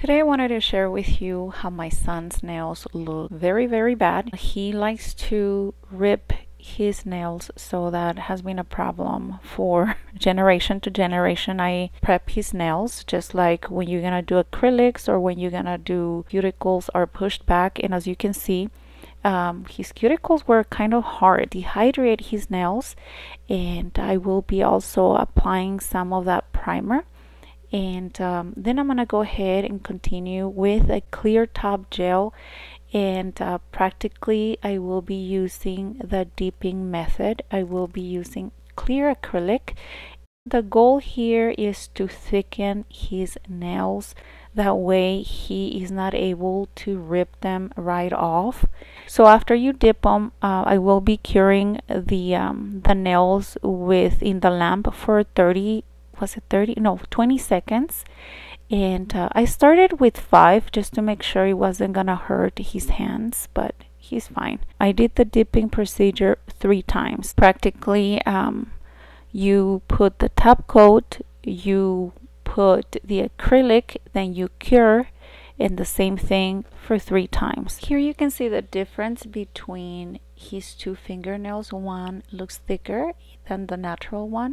Today I wanted to share with you how my son's nails look very, very bad. He likes to rip his nails, so that has been a problem for generation to generation. I prep his nails, just like when you're gonna do acrylics or when you're gonna do cuticles are pushed back. And as you can see, his cuticles were kind of hard. Dehydrate his nails, and I will be also applying some of that primer. And then I'm gonna go ahead and continue with a clear top gel, and practically I will be using the dipping method. I will be using clear acrylic. The goal here is to thicken his nails, that way he is not able to rip them right off. So after you dip them, I will be curing the nails in the lamp for 20 seconds. And I started with 5 just to make sure it wasn't gonna hurt his hands, but he's fine. I did the dipping procedure 3 times. Practically, you put the top coat, you put the acrylic, then you cure, and the same thing for 3 times. Here you can see the difference between his 2 fingernails. One looks thicker than the natural one.